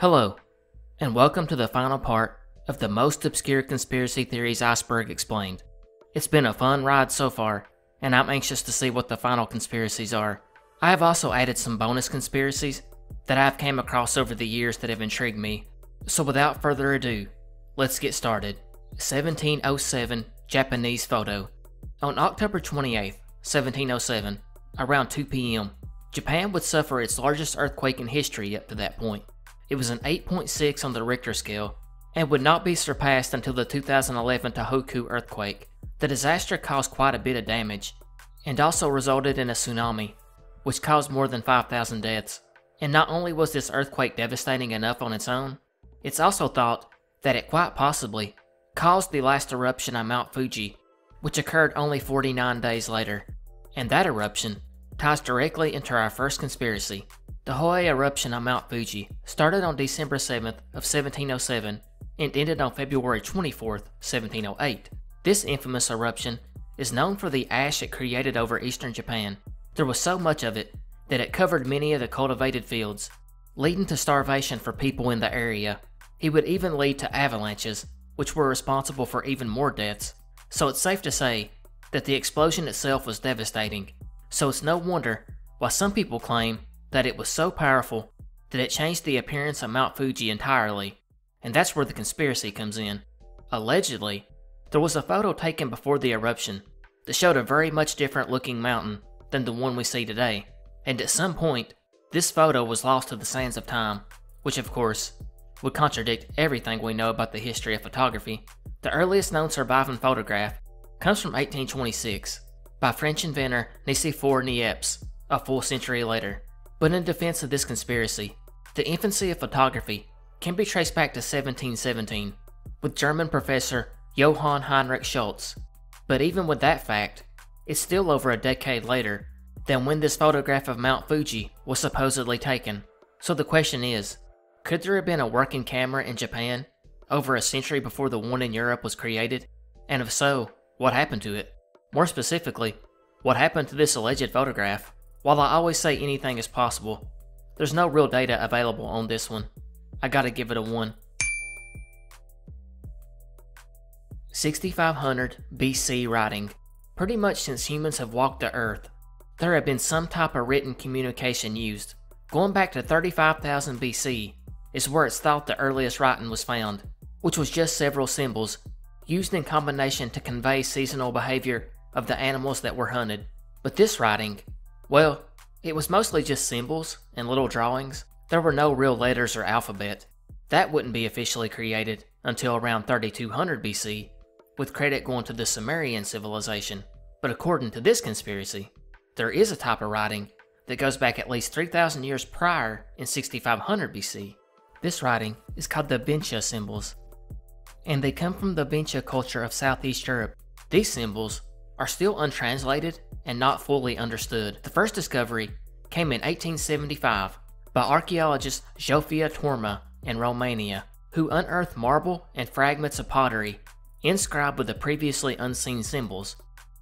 Hello, and welcome to the final part of the most obscure conspiracy theories iceberg explained. It's been a fun ride so far, and I'm anxious to see what the final conspiracies are. I have also added some bonus conspiracies that I've came across over the years that have intrigued me. So without further ado, let's get started. 1707 Japanese photo. On October 28th, 1707, around 2 p.m., Japan would suffer its largest earthquake in history up to that point. It was an 8.6 on the Richter scale, and would not be surpassed until the 2011 Tohoku earthquake. The disaster caused quite a bit of damage, and also resulted in a tsunami, which caused more than 5,000 deaths. And not only was this earthquake devastating enough on its own, it's also thought that it quite possibly caused the last eruption on Mount Fuji, which occurred only 49 days later. And that eruption ties directly into our first conspiracy. The Hoi eruption on Mount Fuji started on December 7th of 1707 and ended on February 24th, 1708. This infamous eruption is known for the ash it created over eastern Japan. There was so much of it that it covered many of the cultivated fields, leading to starvation for people in the area. It would even lead to avalanches, which were responsible for even more deaths. So it's safe to say that the explosion itself was devastating. So it's no wonder why some people claim that it was so powerful that it changed the appearance of Mount Fuji entirely, and that's where the conspiracy comes in. Allegedly, there was a photo taken before the eruption that showed a very much different looking mountain than the one we see today, and at some point, this photo was lost to the sands of time, which of course, would contradict everything we know about the history of photography. The earliest known surviving photograph comes from 1826, by French inventor Nicéphore Niépce, a full century later. But in defense of this conspiracy, the infancy of photography can be traced back to 1717 with German professor Johann Heinrich Schultz. But even with that fact, it's still over a decade later than when this photograph of Mount Fuji was supposedly taken. So the question is, could there have been a working camera in Japan over a century before the one in Europe was created? And if so, what happened to it? More specifically, what happened to this alleged photograph? While I always say anything is possible, there's no real data available on this one. I gotta give it a 1. 6500 BC writing. Pretty much since humans have walked the earth, there have been some type of written communication used. Going back to 35,000 BC is where it's thought the earliest writing was found, which was just several symbols used in combination to convey seasonal behavior of the animals that were hunted. But this writing, well, it was mostly just symbols and little drawings. There were no real letters or alphabet. That wouldn't be officially created until around 3200 BC, with credit going to the Sumerian civilization. But according to this conspiracy, there is a type of writing that goes back at least 3,000 years prior in 6500 BC. This writing is called the Vinča symbols, and they come from the Vinča culture of Southeast Europe. These symbols are still untranslated and not fully understood. The first discovery came in 1875 by archaeologist Sofia Torma in Romania, who unearthed marble and fragments of pottery inscribed with the previously unseen symbols.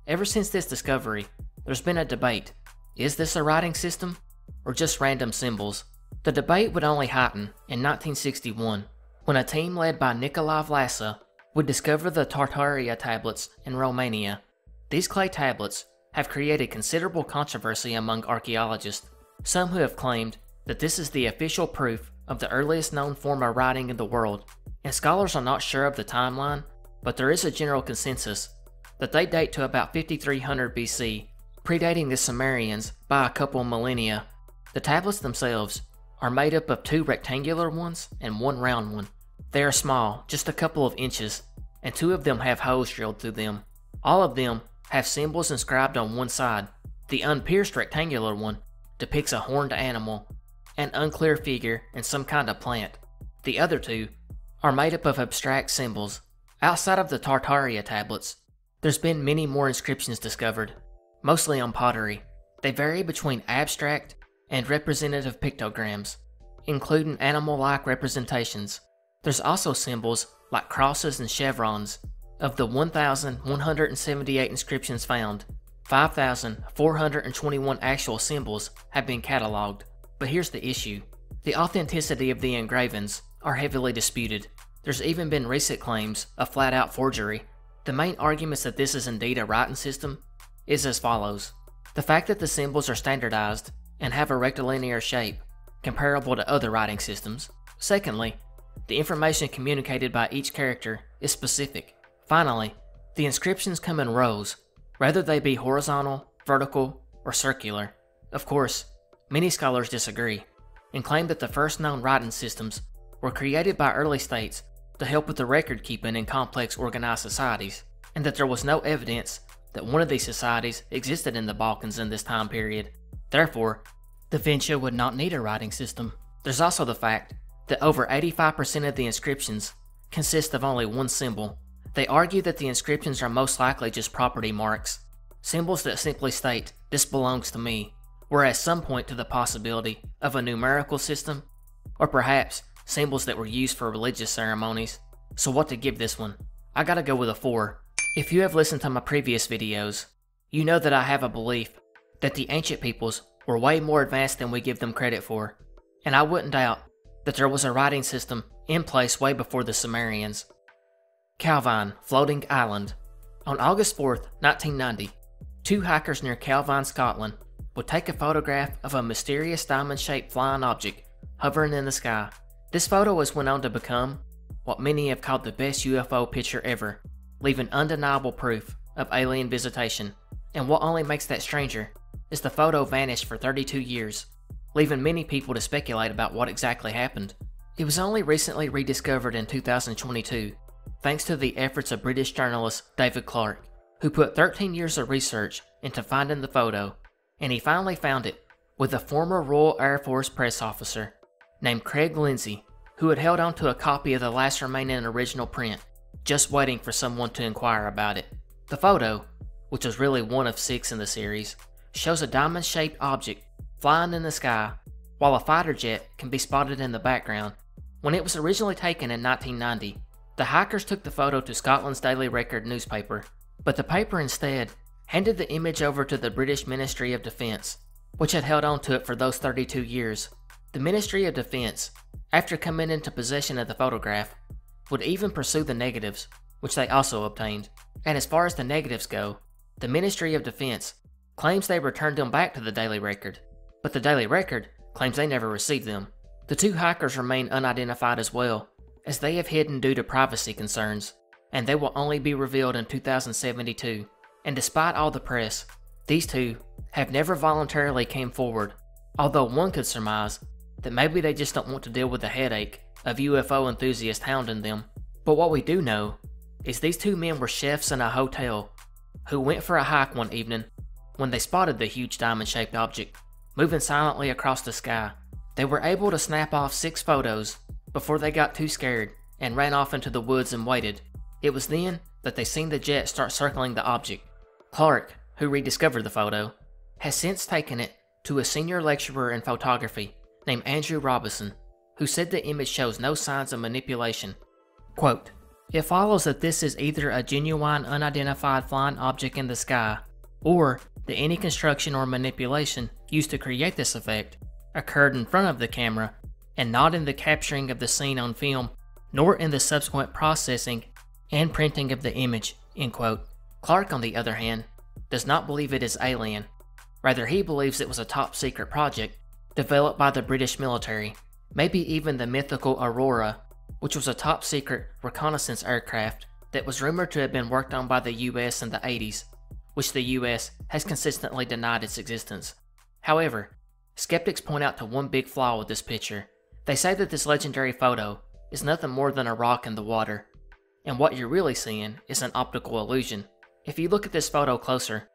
Ever since this discovery, there's been a debate. Is this a writing system or just random symbols? The debate would only heighten in 1961 when a team led by Nicolae Vlassa would discover the Tartaria tablets in Romania. These clay tablets have created considerable controversy among archaeologists, some who have claimed that this is the official proof of the earliest known form of writing in the world, and scholars are not sure of the timeline, but there is a general consensus that they date to about 5300 BC, predating the Sumerians by a couple millennia. The tablets themselves are made up of two rectangular ones and one round one. They are small, just a couple of inches, and two of them have holes drilled through them. All of them have symbols inscribed on one side. The unpierced rectangular one depicts a horned animal, an unclear figure, and some kind of plant. The other two are made up of abstract symbols. Outside of the Tartaria tablets, there's been many more inscriptions discovered, mostly on pottery. They vary between abstract and representative pictograms, including animal-like representations. There's also symbols like crosses and chevrons. Of the 1,178 inscriptions found, 5,421 actual symbols have been cataloged. But here's the issue. The authenticity of the engravings are heavily disputed. There's even been recent claims of flat-out forgery. The main arguments that this is indeed a writing system is as follows. The fact that the symbols are standardized and have a rectilinear shape comparable to other writing systems. Secondly, the information communicated by each character is specific. Finally, the inscriptions come in rows, whether they be horizontal, vertical, or circular. Of course, many scholars disagree and claim that the first known writing systems were created by early states to help with the record keeping in complex organized societies, and that there was no evidence that one of these societies existed in the Balkans in this time period. Therefore, the Vinča would not need a writing system. There's also the fact that over 85% of the inscriptions consist of only one symbol. They argue that the inscriptions are most likely just property marks, symbols that simply state, "This belongs to me," whereas some point to the possibility of a numerical system, or perhaps symbols that were used for religious ceremonies. So what to give this one? I gotta go with a 4. If you have listened to my previous videos, you know that I have a belief that the ancient peoples were way more advanced than we give them credit for, and I wouldn't doubt that there was a writing system in place way before the Sumerians. Calvine, Floating Island. On August 4th, 1990, two hikers near Calvine, Scotland would take a photograph of a mysterious diamond-shaped flying object hovering in the sky. This photo has went on to become what many have called the best UFO picture ever, leaving undeniable proof of alien visitation. And what only makes that stranger is the photo vanished for 32 years, leaving many people to speculate about what exactly happened. It was only recently rediscovered in 2022, thanks to the efforts of British journalist David Clark, who put 13 years of research into finding the photo, and he finally found it with a former Royal Air Force press officer named Craig Lindsay, who had held onto a copy of the last remaining original print, just waiting for someone to inquire about it. The photo, which was really one of 6 in the series, shows a diamond-shaped object flying in the sky, while a fighter jet can be spotted in the background. When it was originally taken in 1990, the hikers took the photo to Scotland's Daily Record newspaper, but the paper instead handed the image over to the British Ministry of Defense, which had held on to it for those 32 years. The Ministry of Defense, after coming into possession of the photograph, would even pursue the negatives, which they also obtained. And as far as the negatives go, the Ministry of Defense claims they returned them back to the Daily Record, but the Daily Record claims they never received them. The two hikers remain unidentified as well, as they have hidden due to privacy concerns, and they will only be revealed in 2072. And despite all the press, these two have never voluntarily came forward, although one could surmise that maybe they just don't want to deal with the headache of UFO enthusiasts hounding them. But what we do know is these two men were chefs in a hotel who went for a hike one evening when they spotted the huge diamond-shaped object moving silently across the sky. They were able to snap off 6 photos before they got too scared and ran off into the woods and waited. It was then that they seen the jet start circling the object. Clark, who rediscovered the photo, has since taken it to a senior lecturer in photography named Andrew Robison, who said the image shows no signs of manipulation. Quote, "It follows that this is either a genuine unidentified flying object in the sky, or that any construction or manipulation used to create this effect occurred in front of the camera and not in the capturing of the scene on film, nor in the subsequent processing and printing of the image," end quote. Clark, on the other hand, does not believe it is alien. Rather, he believes it was a top-secret project developed by the British military, maybe even the mythical Aurora, which was a top-secret reconnaissance aircraft that was rumored to have been worked on by the US in the 80s, which the US has consistently denied its existence. However, skeptics point out to one big flaw with this picture. They say that this legendary photo is nothing more than a rock in the water, and what you're really seeing is an optical illusion. If you look at this photo closer,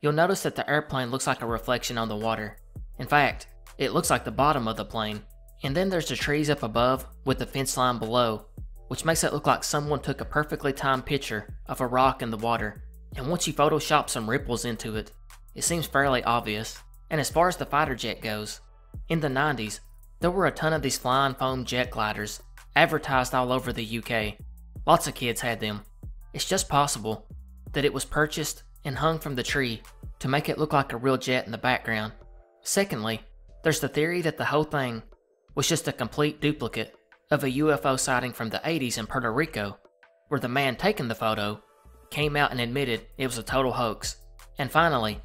you'll notice that the airplane looks like a reflection on the water. In fact, it looks like the bottom of the plane. And then there's the trees up above with the fence line below, which makes it look like someone took a perfectly timed picture of a rock in the water. And once you Photoshop some ripples into it, it seems fairly obvious. And as far as the fighter jet goes, in the 90s, there were a ton of these flying foam jet gliders advertised all over the UK. Lots of kids had them. It's just possible that it was purchased and hung from the tree to make it look like a real jet in the background. Secondly, there's the theory that the whole thing was just a complete duplicate of a UFO sighting from the 80s in Puerto Rico, where the man taking the photo came out and admitted it was a total hoax. And finally,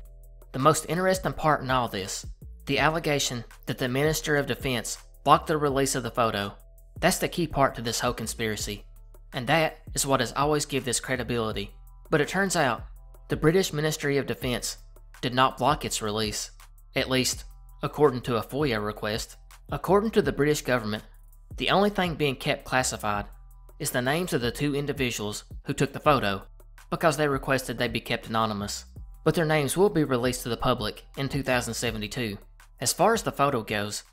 the most interesting part in all this, the allegation that the Minister of Defense blocked the release of the photo. That's the key part to this whole conspiracy, and that is what has always given this credibility. But it turns out, the British Ministry of Defense did not block its release, at least according to a FOIA request. According to the British government, the only thing being kept classified is the names of the two individuals who took the photo, because they requested they be kept anonymous, but their names will be released to the public in 2072. As far as the photo goes,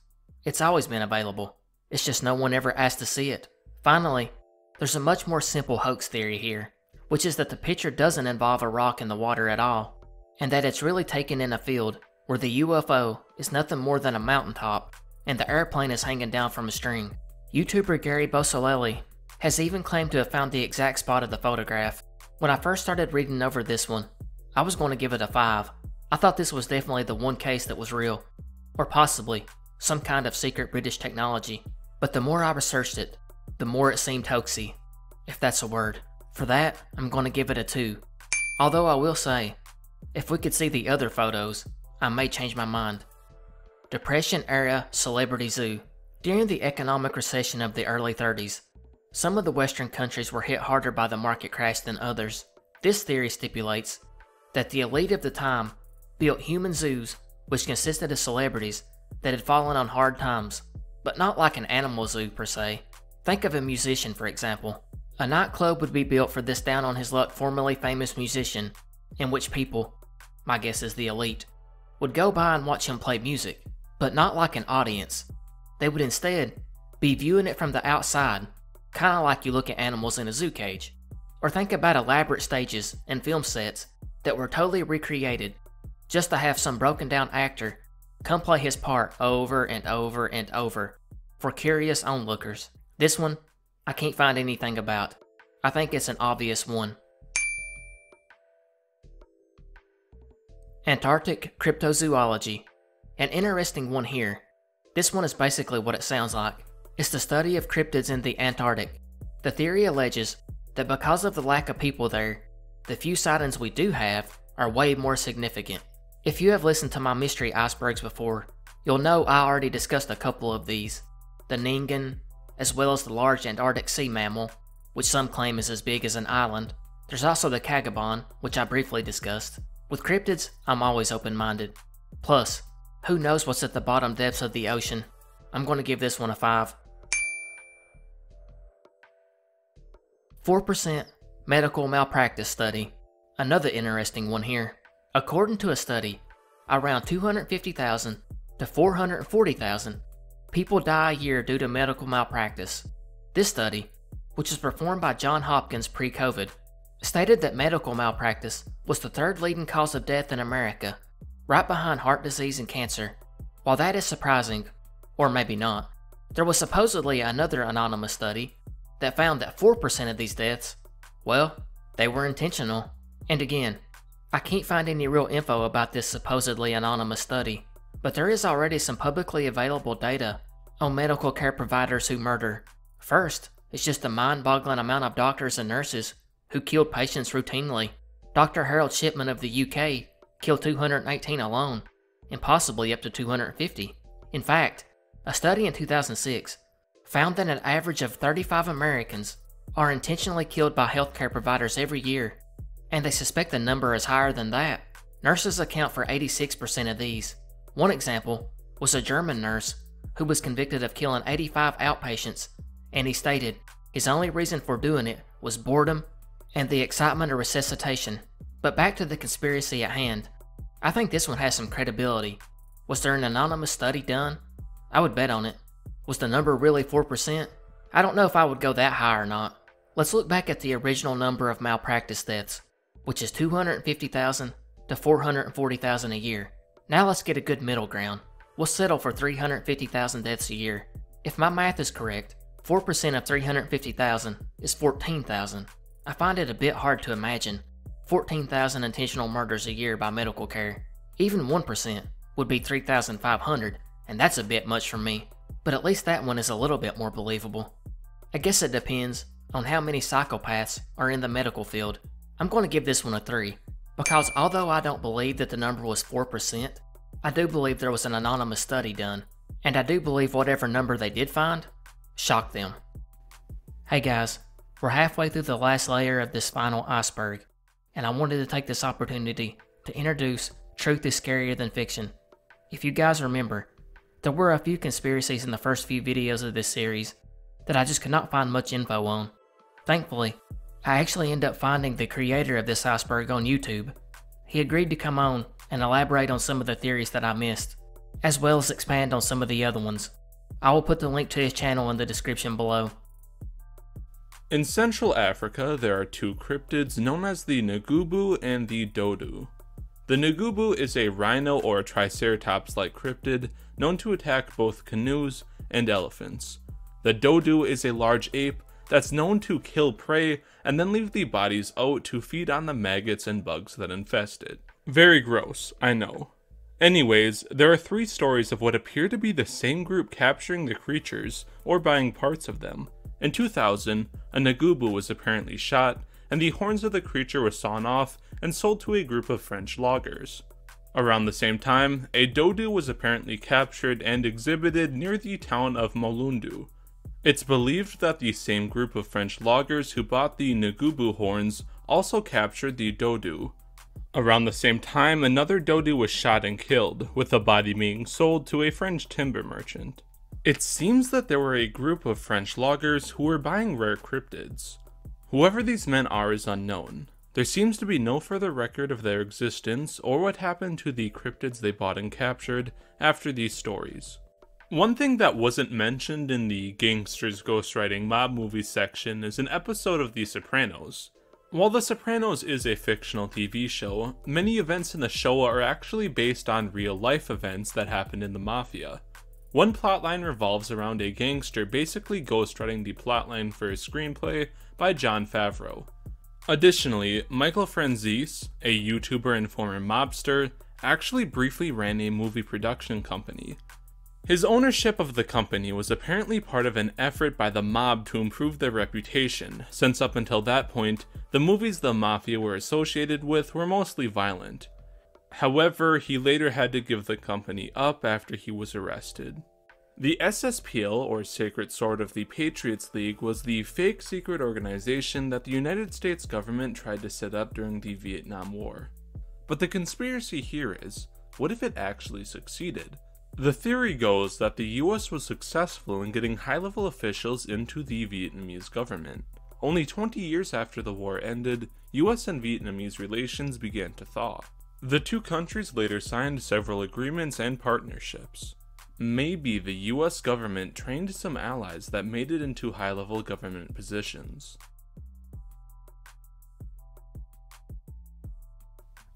it's always been available, it's just no one ever asked to see it. Finally, there's a much more simple hoax theory here, which is that the picture doesn't involve a rock in the water at all, and that it's really taken in a field where the UFO is nothing more than a mountaintop and the airplane is hanging down from a string. YouTuber Gary Beausoleli has even claimed to have found the exact spot of the photograph. When I first started reading over this one, I was going to give it a 5. I thought this was definitely the one case that was real, or possibly some kind of secret British technology. But the more I researched it, the more it seemed hoaxy, if that's a word. For that, I'm going to give it a 2. Although I will say, if we could see the other photos, I may change my mind. Depression Era Celebrity Zoo. During the economic recession of the early 30s, some of the Western countries were hit harder by the market crash than others. This theory stipulates that the elite of the time built human zoos which consisted of celebrities that had fallen on hard times, but not like an animal zoo per se. Think of a musician, for example. A nightclub would be built for this down on his luck formerly famous musician, in which people, my guess is the elite, would go by and watch him play music, but not like an audience. They would instead be viewing it from the outside, kinda like you look at animals in a zoo cage. Or think about elaborate stages and film sets that were totally recreated just to have some broken down actor come play his part over and over and over for curious onlookers. This one, I can't find anything about. I think it's an obvious one. Antarctic Cryptozoology. An interesting one here. This one is basically what it sounds like. It's the study of cryptids in the Antarctic. The theory alleges that because of the lack of people there, the few sightings we do have are way more significant. If you have listened to my mystery icebergs before, you'll know I already discussed a couple of these. The Ningen, as well as the large Antarctic sea mammal, which some claim is as big as an island. There's also the Kagabon, which I briefly discussed. With cryptids, I'm always open-minded. Plus, who knows what's at the bottom depths of the ocean. I'm going to give this one a 5. 4% Medical Malpractice Study. Another interesting one here. According to a study, around 250,000 to 440,000 people die a year due to medical malpractice. This study, which was performed by John Hopkins pre-COVID, stated that medical malpractice was the third leading cause of death in America, right behind heart disease and cancer. While that is surprising, or maybe not, there was supposedly another anonymous study that found that 4% of these deaths, well, they were intentional. And again, I can't find any real info about this supposedly anonymous study, but there is already some publicly available data on medical care providers who murder. First, it's just the mind-boggling amount of doctors and nurses who killed patients routinely. Dr. Harold Shipman of the UK killed 218 alone, and possibly up to 250. In fact, a study in 2006 found that an average of 35 Americans are intentionally killed by healthcare providers every year, and they suspect the number is higher than that. Nurses account for 86% of these. One example was a German nurse who was convicted of killing 85 outpatients, and he stated his only reason for doing it was boredom and the excitement of resuscitation. But back to the conspiracy at hand. I think this one has some credibility. Was there an anonymous study done? I would bet on it. Was the number really 4%? I don't know if I would go that high or not. Let's look back at the original number of malpractice deaths, which is 250,000 to 440,000 a year. Now let's get a good middle ground. We'll settle for 350,000 deaths a year. If my math is correct, 4% of 350,000 is 14,000. I find it a bit hard to imagine 14,000 intentional murders a year by medical care. Even 1% would be 3,500, and that's a bit much for me. but at least that one is a little bit more believable. I guess it depends on how many psychopaths are in the medical field. I'm going to give this one a 3, because although I don't believe that the number was 4%, I do believe there was an anonymous study done, and I do believe whatever number they did find shocked them. Hey guys, we're halfway through the last layer of this final iceberg, and I wanted to take this opportunity to introduce Truth is Scarier Than Fiction. If you guys remember, there were a few conspiracies in the first few videos of this series that I just could not find much info on. Thankfully, I actually ended up finding the creator of this iceberg on YouTube. He agreed to come on and elaborate on some of the theories that I missed, as well as expand on some of the other ones. I will put the link to his channel in the description below. In Central Africa, there are two cryptids known as the Nagoubou and the Dodu. The Nagoubou is a rhino or a triceratops-like cryptid known to attack both canoes and elephants. The Dodu is a large ape that's known to kill prey and then leave the bodies out to feed on the maggots and bugs that infest it. Very gross, I know. Anyways, there are 3 stories of what appear to be the same group capturing the creatures or buying parts of them. In 2000, a Nagoubou was apparently shot, and the horns of the creature were sawn off and sold to a group of French loggers. Around the same time, a Dodu was apparently captured and exhibited near the town of Molundu. It's believed that the same group of French loggers who bought the Nagoubou horns also captured the Dodu. Around the same time, another Dodu was shot and killed, with the body being sold to a French timber merchant. It seems that there were a group of French loggers who were buying rare cryptids. Whoever these men are is unknown. There seems to be no further record of their existence or what happened to the cryptids they bought and captured after these stories. One thing that wasn't mentioned in the Gangsters Ghostwriting Mob Movie section is an episode of The Sopranos. While The Sopranos is a fictional TV show, many events in the show are actually based on real-life events that happened in the Mafia. One plotline revolves around a gangster basically ghostwriting the plotline for a screenplay by Jon Favreau. Additionally, Michael Franzese, a YouTuber and former mobster, actually briefly ran a movie production company. His ownership of the company was apparently part of an effort by the mob to improve their reputation, since up until that point, the movies the Mafia were associated with were mostly violent. However, he later had to give the company up after he was arrested. The SSPL, or Sacred Sword of the Patriots League, was the fake secret organization that the United States government tried to set up during the Vietnam War. But the conspiracy here is, what if it actually succeeded? The theory goes that the US was successful in getting high-level officials into the Vietnamese government. Only 20 years after the war ended, US and Vietnamese relations began to thaw. The two countries later signed several agreements and partnerships. Maybe the US government trained some allies that made it into high-level government positions.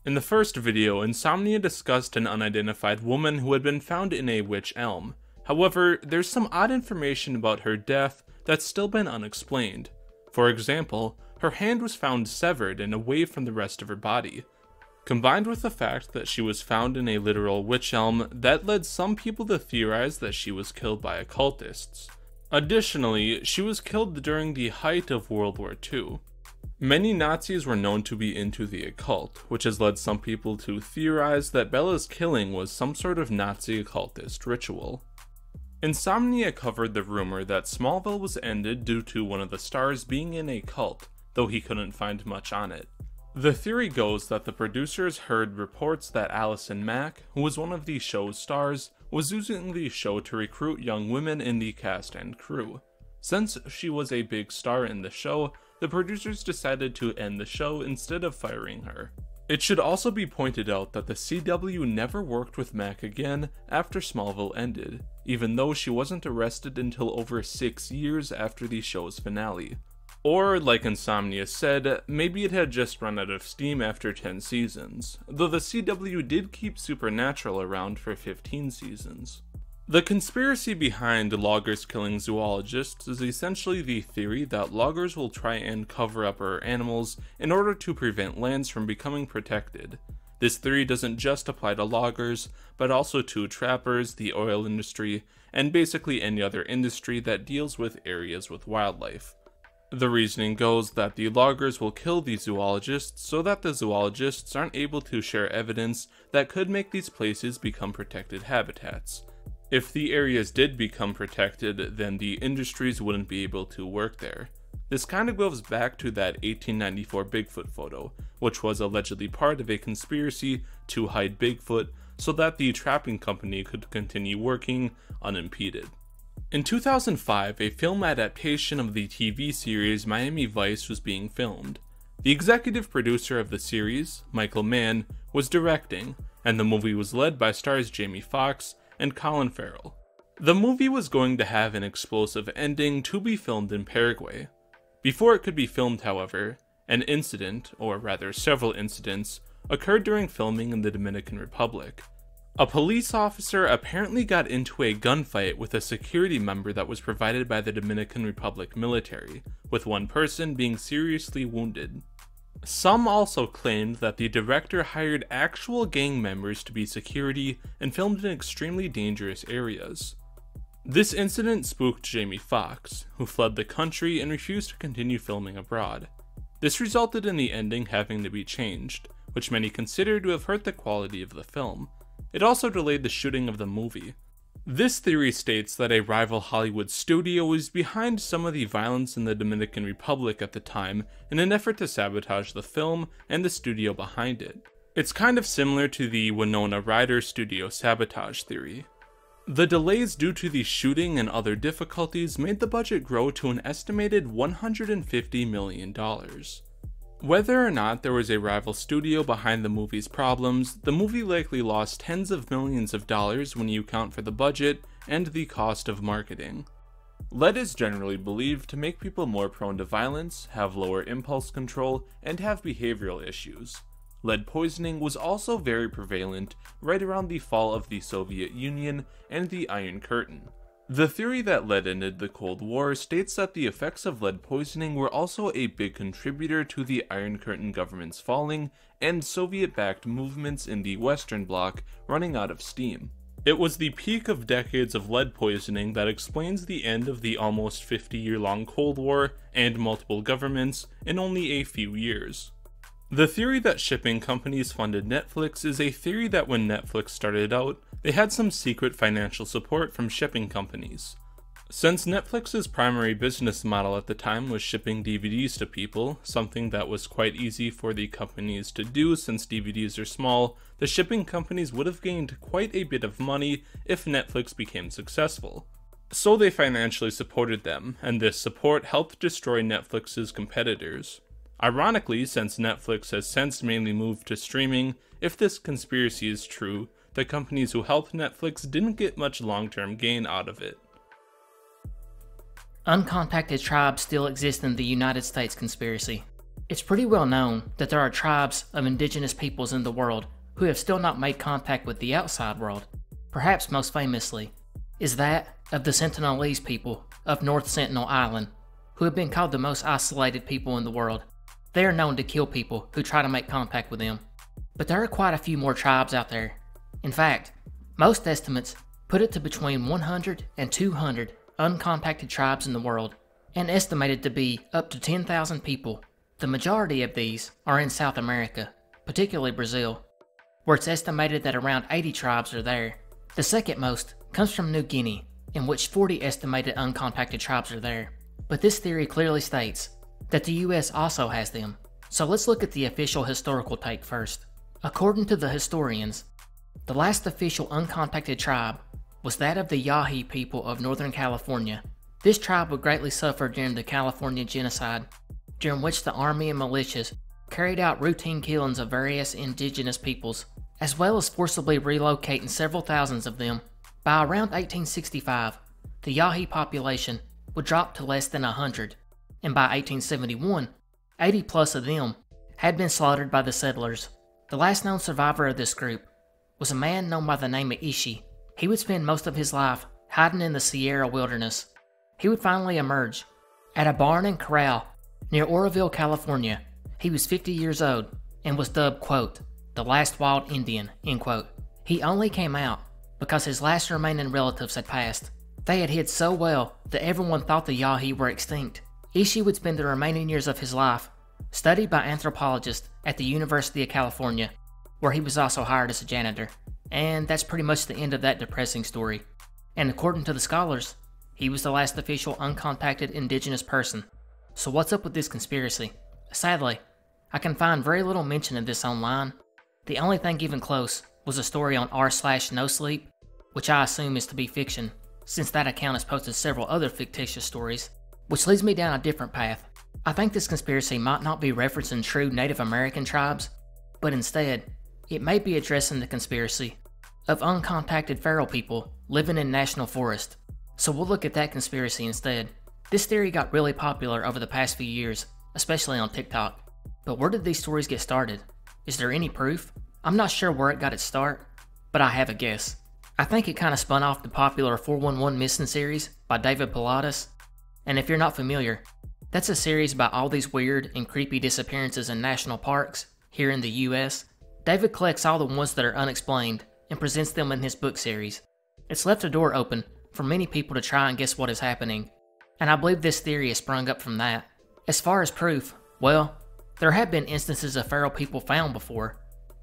In the first video, Insomnia discussed an unidentified woman who had been found in a witch elm. However, there's some odd information about her death that's still been unexplained. For example, her hand was found severed and away from the rest of her body. Combined with the fact that she was found in a literal witch elm, that led some people to theorize that she was killed by occultists. Additionally, she was killed during the height of World War II. Many Nazis were known to be into the occult, which has led some people to theorize that Bella's killing was some sort of Nazi occultist ritual. Insomnia covered the rumor that Smallville was ended due to one of the stars being in a cult, though he couldn't find much on it. The theory goes that the producers heard reports that Allison Mack, who was one of the show's stars, was using the show to recruit young women in the cast and crew. Since she was a big star in the show, the producers decided to end the show instead of firing her. It should also be pointed out that the CW never worked with Mack again after Smallville ended, even though she wasn't arrested until over 6 years after the show's finale. Or, like Insomnia said, maybe it had just run out of steam after 10 seasons, though the CW did keep Supernatural around for 15 seasons. The conspiracy behind loggers killing zoologists is essentially the theory that loggers will try and cover up our animals in order to prevent lands from becoming protected. This theory doesn't just apply to loggers, but also to trappers, the oil industry, and basically any other industry that deals with areas with wildlife. The reasoning goes that the loggers will kill these zoologists so that the zoologists aren't able to share evidence that could make these places become protected habitats. If the areas did become protected, then the industries wouldn't be able to work there. This kind of goes back to that 1894 Bigfoot photo, which was allegedly part of a conspiracy to hide Bigfoot so that the trapping company could continue working unimpeded. In 2005, a film adaptation of the TV series Miami Vice was being filmed. The executive producer of the series, Michael Mann, was directing, and the movie was led by stars Jamie Foxx and Colin Farrell. The movie was going to have an explosive ending to be filmed in Paraguay. Before it could be filmed, however, an incident, or rather several incidents, occurred during filming in the Dominican Republic. A police officer apparently got into a gunfight with a security member that was provided by the Dominican Republic military, with one person being seriously wounded. Some also claimed that the director hired actual gang members to be security and filmed in extremely dangerous areas. This incident spooked Jamie Foxx, who fled the country and refused to continue filming abroad. This resulted in the ending having to be changed, which many consider to have hurt the quality of the film. It also delayed the shooting of the movie. This theory states that a rival Hollywood studio was behind some of the violence in the Dominican Republic at the time in an effort to sabotage the film and the studio behind it. It's kind of similar to the Winona Ryder studio sabotage theory. The delays due to the shooting and other difficulties made the budget grow to an estimated $150 million. Whether or not there was a rival studio behind the movie's problems, the movie likely lost tens of millions of dollars when you account for the budget and the cost of marketing. Lead is generally believed to make people more prone to violence, have lower impulse control, and have behavioral issues. Lead poisoning was also very prevalent right around the fall of the Soviet Union and the Iron Curtain. The theory that lead ended the Cold War states that the effects of lead poisoning were also a big contributor to the Iron Curtain government's falling and Soviet-backed movements in the Western Bloc running out of steam. It was the peak of decades of lead poisoning that explains the end of the almost 50-year-long Cold War and multiple governments in only a few years. The theory that shipping companies funded Netflix is a theory that when Netflix started out, they had some secret financial support from shipping companies. Since Netflix's primary business model at the time was shipping DVDs to people, something that was quite easy for the companies to do since DVDs are small, the shipping companies would have gained quite a bit of money if Netflix became successful. So they financially supported them, and this support helped destroy Netflix's competitors. Ironically, since Netflix has since mainly moved to streaming, if this conspiracy is true, the companies who helped Netflix didn't get much long-term gain out of it. Uncontacted tribes still exist in the United States conspiracy. It's pretty well known that there are tribes of indigenous peoples in the world who have still not made contact with the outside world. Perhaps most famously is that of the Sentinelese people of North Sentinel Island, who have been called the most isolated people in the world. They are known to kill people who try to make contact with them. But there are quite a few more tribes out there. In fact, most estimates put it to between 100 and 200 uncontacted tribes in the world, and estimated to be up to 10,000 people. The majority of these are in South America, particularly Brazil, where it's estimated that around 80 tribes are there. The second most comes from New Guinea, in which 40 estimated uncontacted tribes are there. But this theory clearly states that the US also has them. So let's look at the official historical take first. According to the historians, the last official uncontacted tribe was that of the Yahi people of Northern California. This tribe would greatly suffer during the California genocide, during which the army and militias carried out routine killings of various indigenous peoples, as well as forcibly relocating several thousands of them. By around 1865, the Yahi population would drop to less than 100. And by 1871, 80 plus of them had been slaughtered by the settlers. The last known survivor of this group was a man known by the name of Ishi. He would spend most of his life hiding in the Sierra wilderness. He would finally emerge at a barn and corral near Oroville, California. He was 50 years old and was dubbed, quote, the last wild Indian, end quote. He only came out because his last remaining relatives had passed. They had hid so well that everyone thought the Yahi were extinct. Ishi would spend the remaining years of his life studied by anthropologists at the University of California, where he was also hired as a janitor. And that's pretty much the end of that depressing story. And according to the scholars, he was the last official uncontacted indigenous person. So what's up with this conspiracy? Sadly, I can find very little mention of this online. The only thing even close was a story on r/nosleep, which I assume is to be fiction, since that account has posted several other fictitious stories, which leads me down a different path. I think this conspiracy might not be referencing true Native American tribes, but instead, it may be addressing the conspiracy of uncontacted feral people living in national forest. So we'll look at that conspiracy instead. This theory got really popular over the past few years, especially on TikTok. But where did these stories get started? Is there any proof? I'm not sure where it got its start, but I have a guess. I think it kind of spun off the popular 411 Missing series by David Pilatus. And if you're not familiar, that's a series about all these weird and creepy disappearances in national parks here in the US. David collects all the ones that are unexplained and presents them in his book series. It's left a door open for many people to try and guess what is happening, and I believe this theory has sprung up from that. As far as proof, well, there have been instances of feral people found before.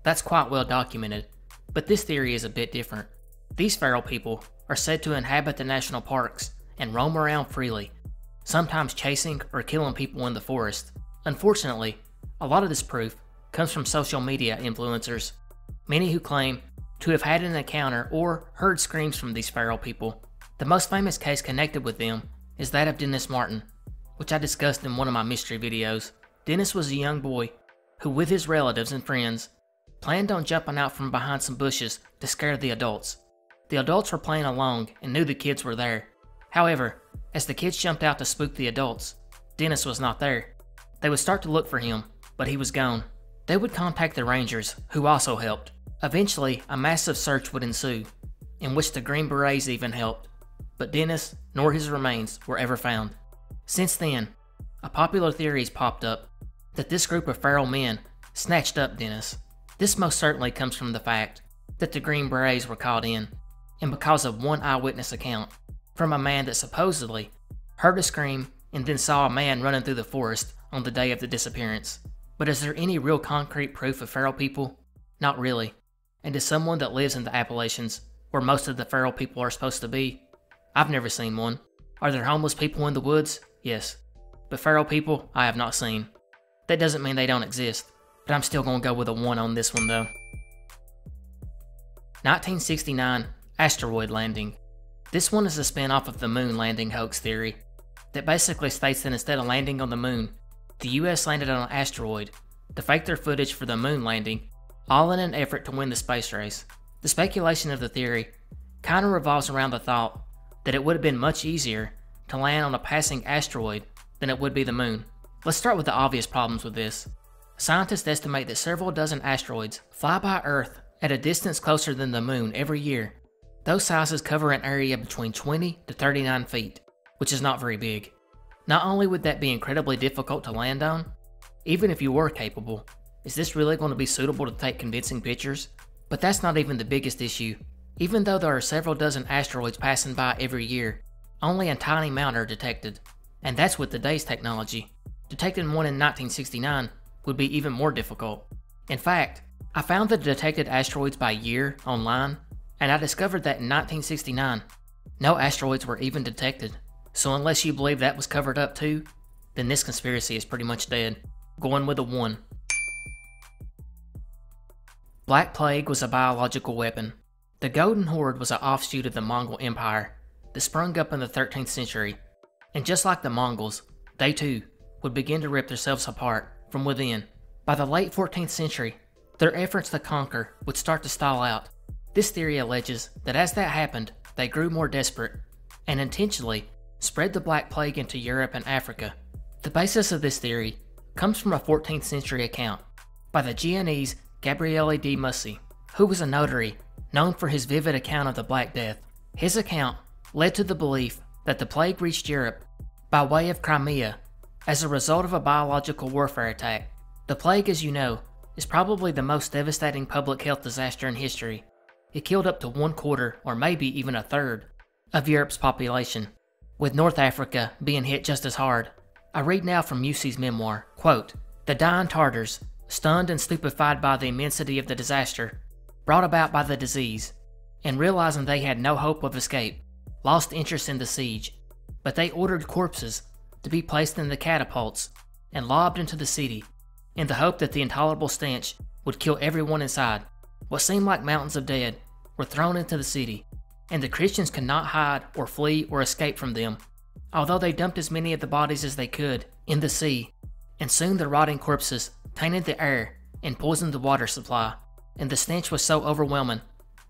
That's quite well documented, but this theory is a bit different. These feral people are said to inhabit the national parks and roam around freely, sometimes chasing or killing people in the forest. Unfortunately, a lot of this proof comes from social media influencers, many who claim to have had an encounter or heard screams from these feral people. The most famous case connected with them is that of Dennis Martin, which I discussed in one of my mystery videos. Dennis was a young boy who, with his relatives and friends, planned on jumping out from behind some bushes to scare the adults. The adults were playing along and knew the kids were there. However, as the kids jumped out to spook the adults, Dennis was not there. They would start to look for him, but he was gone. They would contact the Rangers, who also helped. Eventually, a massive search would ensue, in which the Green Berets even helped, but Dennis nor his remains were ever found. Since then, a popular theory has popped up that this group of feral men snatched up Dennis. This most certainly comes from the fact that the Green Berets were called in, and because of one eyewitness account from a man that supposedly heard a scream and then saw a man running through the forest on the day of the disappearance. But is there any real concrete proof of feral people? Not really. And as someone that lives in the Appalachians, where most of the feral people are supposed to be, I've never seen one. Are there homeless people in the woods? Yes. But feral people, I have not seen. That doesn't mean they don't exist, but I'm still gonna go with a 1 on this one though. 1969 asteroid landing. This one is a spin-off of the moon landing hoax theory that basically states that instead of landing on the moon, the US landed on an asteroid to fake their footage for the moon landing, all in an effort to win the space race. The speculation of the theory kind of revolves around the thought that it would have been much easier to land on a passing asteroid than it would be the moon. Let's start with the obvious problems with this. Scientists estimate that several dozen asteroids fly by Earth at a distance closer than the moon every year. Those sizes cover an area between 20 to 39 feet, which is not very big. Not only would that be incredibly difficult to land on, even if you were capable, is this really going to be suitable to take convincing pictures? But that's not even the biggest issue. Even though there are several dozen asteroids passing by every year, only a tiny amount are detected. And that's with today's technology. Detecting one in 1969 would be even more difficult. In fact, I found the detected asteroids by year online, and I discovered that in 1969, no asteroids were even detected. So unless you believe that was covered up too, then this conspiracy is pretty much dead. Going with a 1. Black Plague was a biological weapon. The Golden Horde was an offshoot of the Mongol Empire that sprung up in the 13th century. And just like the Mongols, they too would begin to rip themselves apart from within. By the late 14th century, their efforts to conquer would start to stall out. This theory alleges that as that happened, they grew more desperate and intentionally spread the Black Plague into Europe and Africa. The basis of this theory comes from a 14th century account by the Genoese Gabriele di Mussy, who was a notary known for his vivid account of the Black Death. His account led to the belief that the plague reached Europe by way of Crimea as a result of a biological warfare attack. The plague, as you know, is probably the most devastating public health disaster in history. It killed up to 1/4 or maybe even a third of Europe's population, with North Africa being hit just as hard. I read now from Musi's memoir, quote, "The dying Tartars, stunned and stupefied by the immensity of the disaster, brought about by the disease, and realizing they had no hope of escape, lost interest in the siege, but they ordered corpses to be placed in the catapults and lobbed into the city, in the hope that the intolerable stench would kill everyone inside. What seemed like mountains of dead were thrown into the city, and the Christians could not hide or flee or escape from them, although they dumped as many of the bodies as they could in the sea, and soon the rotting corpses tainted the air and poisoned the water supply, and the stench was so overwhelming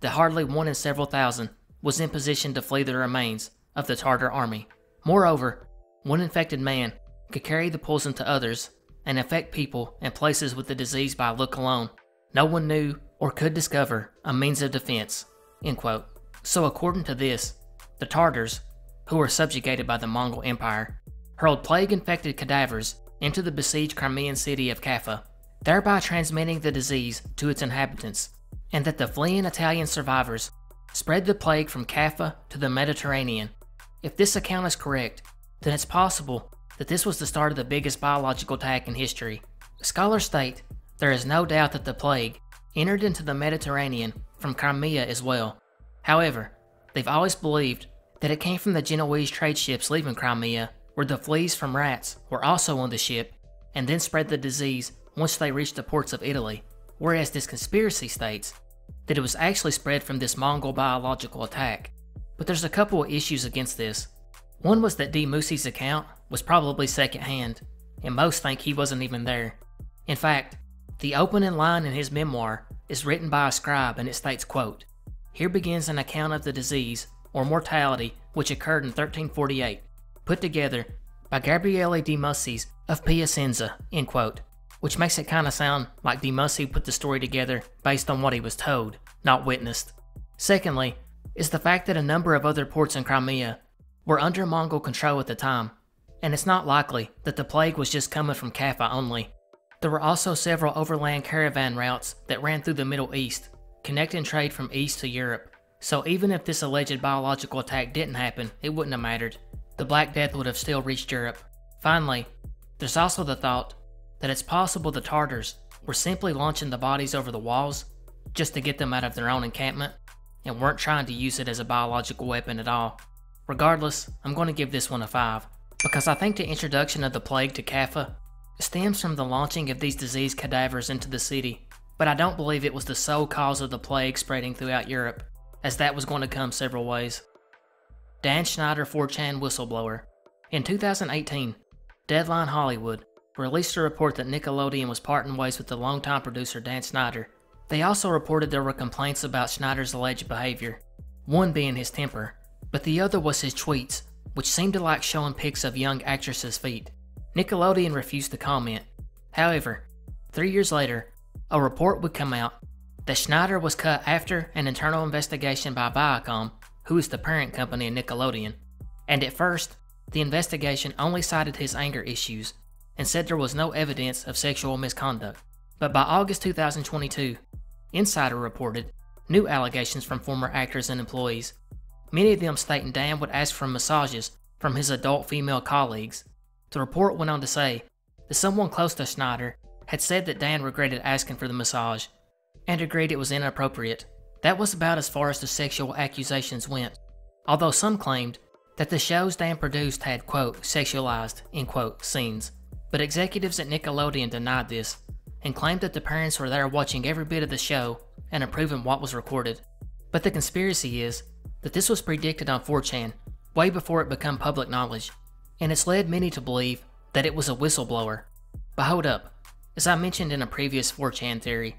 that hardly one in several thousand was in position to flee the remains of the Tartar army. Moreover, one infected man could carry the poison to others and infect people and places with the disease by look alone. No one knew or could discover a means of defense." End quote. So according to this, the Tartars, who were subjugated by the Mongol Empire, hurled plague-infected cadavers into the besieged Crimean city of Kaffa, thereby transmitting the disease to its inhabitants, and that the fleeing Italian survivors spread the plague from Kaffa to the Mediterranean. If this account is correct, then it's possible that this was the start of the biggest biological attack in history. Scholars state there is no doubt that the plague entered into the Mediterranean from Crimea as well. However, they've always believed that it came from the Genoese trade ships leaving Crimea, where the fleas from rats were also on the ship, and then spread the disease once they reached the ports of Italy, whereas this conspiracy states that it was actually spread from this Mongol biological attack. But there's a couple of issues against this. One was that D. Musi's account was probably secondhand, and most think he wasn't even there. In fact, the opening line in his memoir is written by a scribe, and it states, quote, "Here begins an account of the disease or mortality which occurred in 1348, put together by Gabriele de Musis of Piacenza," end quote, which makes it kind of sound like de Musis put the story together based on what he was told, not witnessed. Secondly, is the fact that a number of other ports in Crimea were under Mongol control at the time, and it's not likely that the plague was just coming from Kaffa only. There were also several overland caravan routes that ran through the Middle East, connecting trade from east to Europe, so even if this alleged biological attack didn't happen, it wouldn't have mattered. The Black Death would have still reached Europe. Finally, there's also the thought that it's possible the Tartars were simply launching the bodies over the walls just to get them out of their own encampment, and weren't trying to use it as a biological weapon at all. Regardless, I'm going to give this one a 5, because I think the introduction of the plague to Kaffa stems from the launching of these diseased cadavers into the city, but I don't believe it was the sole cause of the plague spreading throughout Europe, as that was going to come several ways. Dan Schneider 4chan whistleblower. In 2018, Deadline Hollywood released a report that Nickelodeon was parting ways with the longtime producer Dan Schneider. They also reported there were complaints about Schneider's alleged behavior, one being his temper, but the other was his tweets, which seemed to like showing pics of young actresses' feet. Nickelodeon refused to comment. However, 3 years later, a report would come out that Schneider was cut after an internal investigation by Viacom, who is the parent company of Nickelodeon, and at first, the investigation only cited his anger issues and said there was no evidence of sexual misconduct. But by August 2022, Insider reported new allegations from former actors and employees, many of them stating Dan would ask for massages from his adult female colleagues. The report went on to say that someone close to Schneider had said that Dan regretted asking for the massage and agreed it was inappropriate. That was about as far as the sexual accusations went, although some claimed that the shows Dan produced had, quote, sexualized, end quote, scenes. But executives at Nickelodeon denied this and claimed that the parents were there watching every bit of the show and approving what was recorded. But the conspiracy is that this was predicted on 4chan way before it became public knowledge, and it's led many to believe that it was a whistleblower. But hold up, as I mentioned in a previous 4chan theory,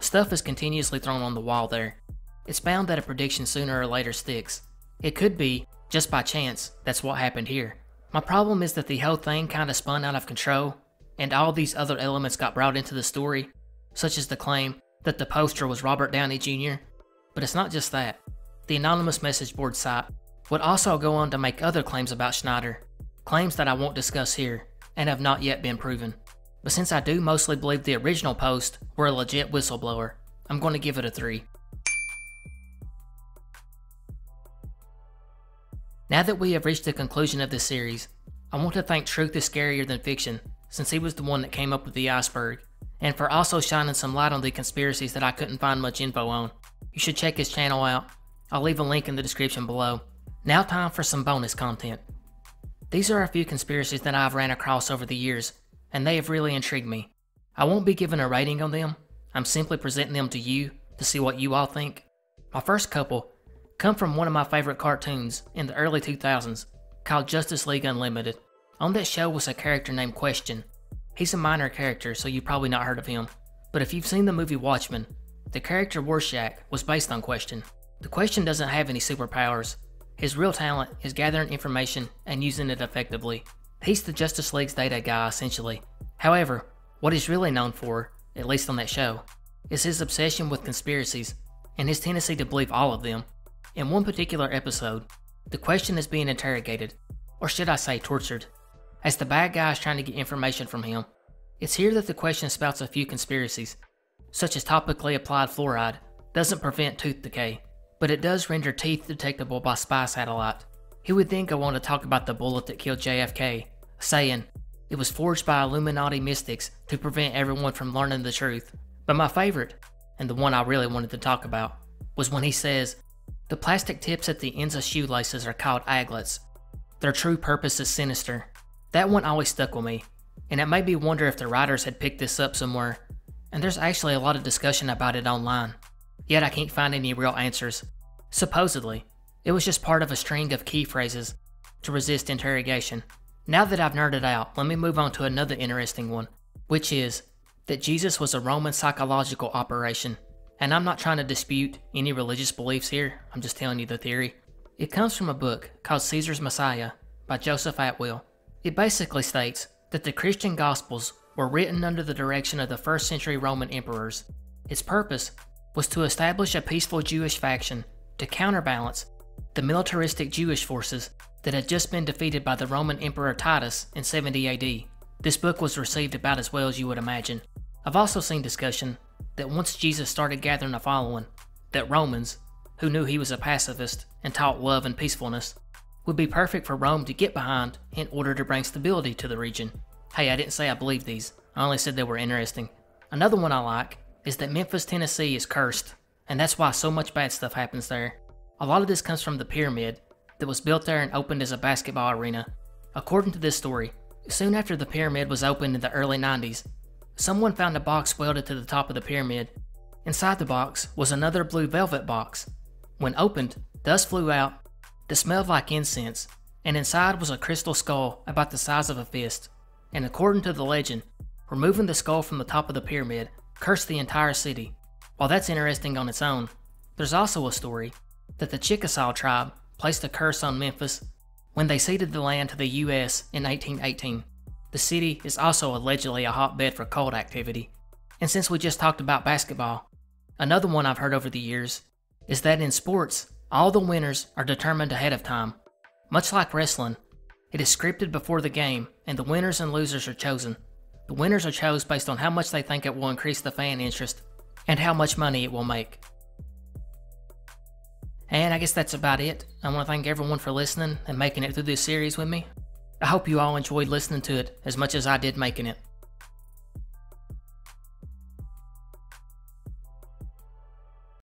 stuff is continuously thrown on the wall there. It's bound that a prediction sooner or later sticks. It could be, just by chance, that's what happened here. My problem is that the whole thing kinda spun out of control, and all these other elements got brought into the story, such as the claim that the poster was Robert Downey Jr. But it's not just that. The anonymous message board site would also go on to make other claims about Schneider, claims that I won't discuss here and have not yet been proven. But since I do mostly believe the original post were a legit whistleblower, I'm going to give it a 3. Now that we have reached the conclusion of this series, I want to thank Truth is Scarier Than Fiction, since he was the one that came up with the iceberg, and for also shining some light on the conspiracies that I couldn't find much info on. You should check his channel out. I'll leave a link in the description below. Now time for some bonus content. These are a few conspiracies that I've ran across over the years, and they have really intrigued me. I won't be giving a rating on them, I'm simply presenting them to you to see what you all think. My first couple come from one of my favorite cartoons in the early 2000s called Justice League Unlimited. On that show was a character named Question. He's a minor character, so you've probably not heard of him, but if you've seen the movie Watchmen, the character Rorschach was based on Question. The Question doesn't have any superpowers. His real talent is gathering information and using it effectively. He's the Justice League's data guy essentially. However, what he's really known for, at least on that show, is his obsession with conspiracies and his tendency to believe all of them. In one particular episode, the Question is being interrogated, or should I say tortured, as the bad guy is trying to get information from him. It's here that the Question spouts a few conspiracies, such as topically applied fluoride doesn't prevent tooth decay, but it does render teeth detectable by spy satellite. He would then go on to talk about the bullet that killed JFK, saying it was forged by Illuminati mystics to prevent everyone from learning the truth. But my favorite, and the one I really wanted to talk about, was when he says, the plastic tips at the ends of shoelaces are called aglets. Their true purpose is sinister. That one always stuck with me, and it made me wonder if the writers had picked this up somewhere, and there's actually a lot of discussion about it online. Yet I can't find any real answers. Supposedly, it was just part of a string of key phrases to resist interrogation. Now that I've nerded out, let me move on to another interesting one, which is that Jesus was a Roman psychological operation. And I'm not trying to dispute any religious beliefs here, I'm just telling you the theory. It comes from a book called Caesar's Messiah by Joseph Atwill. It basically states that the Christian Gospels were written under the direction of the first century Roman emperors. Its purpose was to establish a peaceful Jewish faction to counterbalance the militaristic Jewish forces that had just been defeated by the Roman Emperor Titus in 70 AD. This book was received about as well as you would imagine. I've also seen discussion that once Jesus started gathering a following, that Romans, who knew he was a pacifist and taught love and peacefulness, would be perfect for Rome to get behind in order to bring stability to the region. Hey, I didn't say I believed these, I only said they were interesting. Another one I like is that Memphis, Tennessee is cursed, and that's why so much bad stuff happens there. A lot of this comes from the pyramid that was built there and opened as a basketball arena. According to this story, soon after the pyramid was opened in the early 90s, someone found a box welded to the top of the pyramid. Inside the box was another blue velvet box. When opened, dust flew out that smelled like incense, and inside was a crystal skull about the size of a fist. And according to the legend, removing the skull from the top of the pyramid cursed the entire city. While that's interesting on its own, there's also a story that the Chickasaw tribe placed a curse on Memphis when they ceded the land to the US in 1818. The city is also allegedly a hotbed for cult activity. And since we just talked about basketball, another one I've heard over the years is that in sports, all the winners are determined ahead of time. Much like wrestling, it is scripted before the game and the winners and losers are chosen. The winners are chosen based on how much they think it will increase the fan interest and how much money it will make. And I guess that's about it. I want to thank everyone for listening and making it through this series with me. I hope you all enjoyed listening to it as much as I did making it.